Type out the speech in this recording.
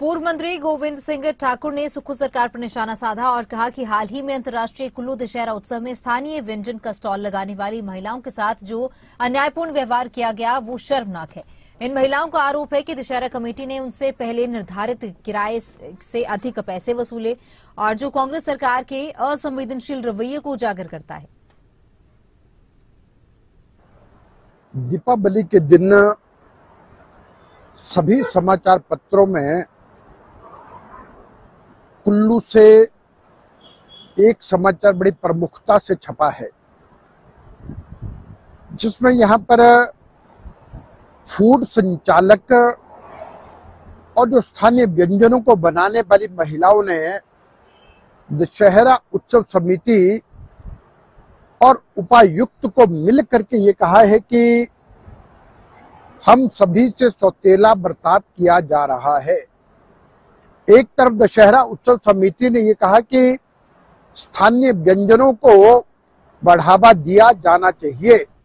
पूर्व मंत्री गोविंद सिंह ठाकुर ने सुक्खू सरकार पर निशाना साधा और कहा कि हाल ही में अंतर्राष्ट्रीय कुल्लू दशहरा उत्सव में स्थानीय व्यंजन का स्टॉल लगाने वाली महिलाओं के साथ जो अन्यायपूर्ण व्यवहार किया गया वो शर्मनाक है। इन महिलाओं का आरोप है कि दशहरा कमेटी ने उनसे पहले निर्धारित किराए से अधिक पैसे वसूले और जो कांग्रेस सरकार के असंवेदनशील रवैये को उजागर करता है। दीपावली के दिन सभी समाचार पत्रों में कुल्लू से एक समाचार बड़ी प्रमुखता से छपा है, जिसमें यहाँ पर फूड संचालक और जो स्थानीय व्यंजनों को बनाने वाली महिलाओं ने दशहरा उत्सव समिति और उपायुक्त को मिल करके ये कहा है कि हम सभी से सौतेला बर्ताव किया जा रहा है। एक तरफ दशहरा उत्सव समिति ने ये कहा कि स्थानीय व्यंजनों को बढ़ावा दिया जाना चाहिए,